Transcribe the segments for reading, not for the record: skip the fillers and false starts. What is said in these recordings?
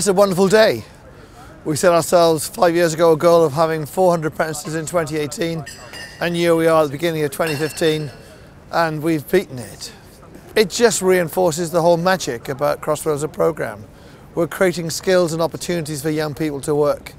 It's a wonderful day. We set ourselves 5 years ago a goal of having 400 apprentices in 2018, and here we are at the beginning of 2015 and we've beaten it. It just reinforces the whole magic about Crossrail as a programme. We're creating skills and opportunities for young people to work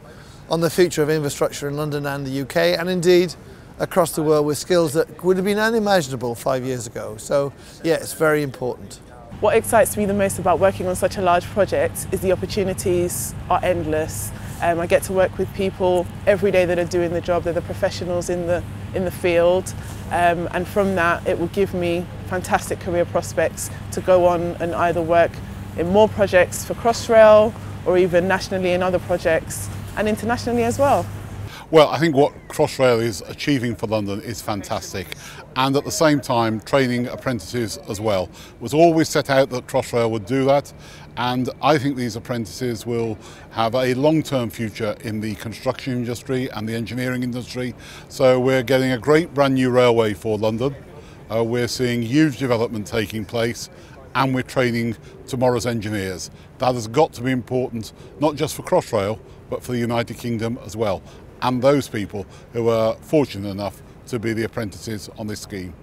on the future of infrastructure in London and the UK, and indeed across the world, with skills that would have been unimaginable 5 years ago. So yeah, it's very important. What excites me the most about working on such a large project is the opportunities are endless. I get to work with people every day that are doing the job. They're the professionals in the field, and from that it will give me fantastic career prospects to go on and either work in more projects for Crossrail or even nationally in other projects and internationally as well. Well, I think what Crossrail is achieving for London is fantastic, and at the same time training apprentices as well. It was always set out that Crossrail would do that, and I think these apprentices will have a long-term future in the construction industry and the engineering industry. So we're getting a great brand new railway for London, we're seeing huge development taking place, and we're training tomorrow's engineers. That has got to be important, not just for Crossrail but for the United Kingdom as well, and those people who are fortunate enough to be the apprentices on this scheme.